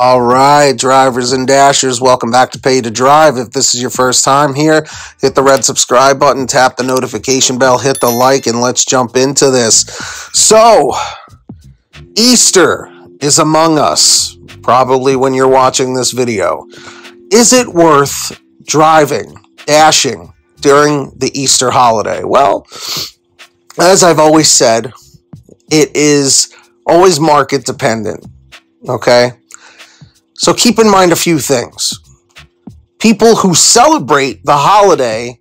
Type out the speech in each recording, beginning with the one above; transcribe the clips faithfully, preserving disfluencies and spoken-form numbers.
All right, drivers and dashers, welcome back to Pay to Drive. If this is your first time here, hit the red subscribe button, tap the notification bell, hit the like, and let's jump into this. So, Easter is among us, probably when you're watching this video. Is it worth driving, dashing during the Easter holiday? Well, as I've always said, it is always market dependent, okay? So keep in mind a few things. People who celebrate the holiday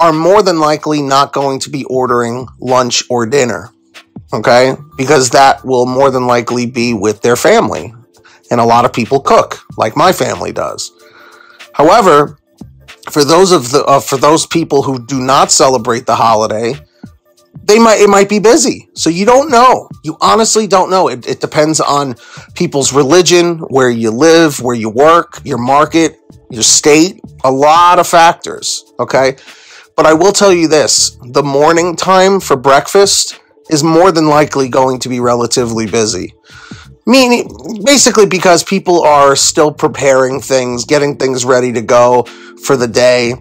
are more than likely not going to be ordering lunch or dinner, okay? Because that will more than likely be with their family. And a lot of people cook, like my family does. However, for those of the uh, for those people who do not celebrate the holiday, They might it might be busy. So you don't know. You honestly don't know. It, it depends on people's religion, where you live, where you work, your market, your state, a lot of factors, okay? But I will tell you this, the morning time for breakfast is more than likely going to be relatively busy. Meaning, basically because people are still preparing things, getting things ready to go for the day.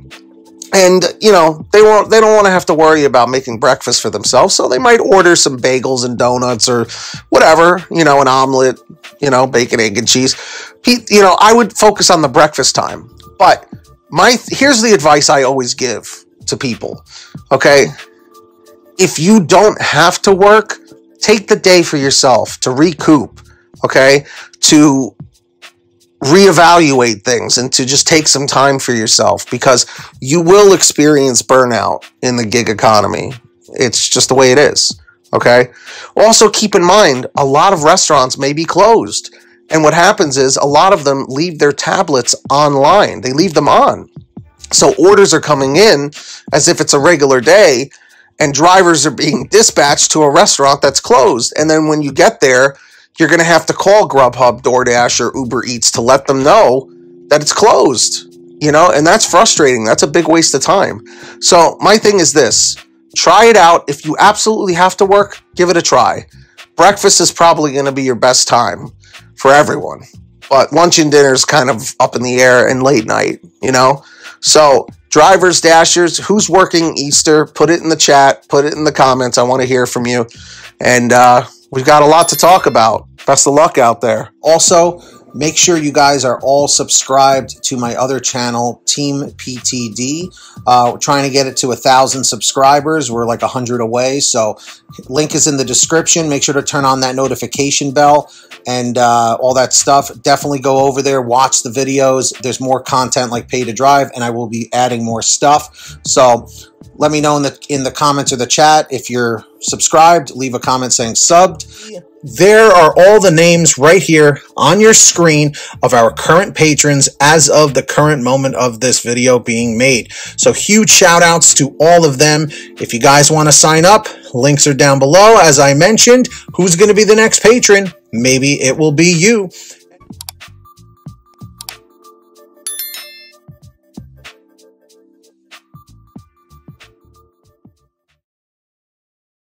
And, you know, they won't, they don't want to have to worry about making breakfast for themselves, so they might order some bagels and donuts or whatever, you know, an omelet, you know, bacon, egg, and cheese. You know, I would focus on the breakfast time. But my here's the advice I always give to people, okay? If you don't have to work, take the day for yourself to recoup, okay, to reevaluate things and to just take some time for yourself, because you will experience burnout in the gig economy. It's just the way it is, okay? Also, keep in mind, a lot of restaurants may be closed, and what happens is a lot of them leave their tablets online. They leave them on. So orders are coming in as if it's a regular day, and drivers are being dispatched to a restaurant that's closed. And then when you get there, you're going to have to call Grubhub, DoorDash, or Uber Eats to let them know that it's closed, you know, and that's frustrating. That's a big waste of time. So my thing is this, try it out. If you absolutely have to work, give it a try. Breakfast is probably going to be your best time for everyone, but lunch and dinner is kind of up in the air, and late night, you know. So drivers, dashers, who's working Easter, put it in the chat, put it in the comments. I want to hear from you. And, uh, we've got a lot to talk about. Best of luck out there. Also, make sure you guys are all subscribed to my other channel, Team P T D. Uh, we're trying to get it to a thousand subscribers. We're like a hundred away. So link is in the description. Make sure to turn on that notification bell and uh, all that stuff. Definitely go over there, watch the videos. There's more content like Pay to Drive, and I will be adding more stuff. So let me know in the in the comments or the chat if you're subscribed. Leave a comment saying subbed. There are all the names right here on your screen of our current patrons as of the current moment of this video being made. So huge shout outs to all of them. If you guys want to sign up, links are down below. As I mentioned, who's going to be the next patron? Maybe it will be you.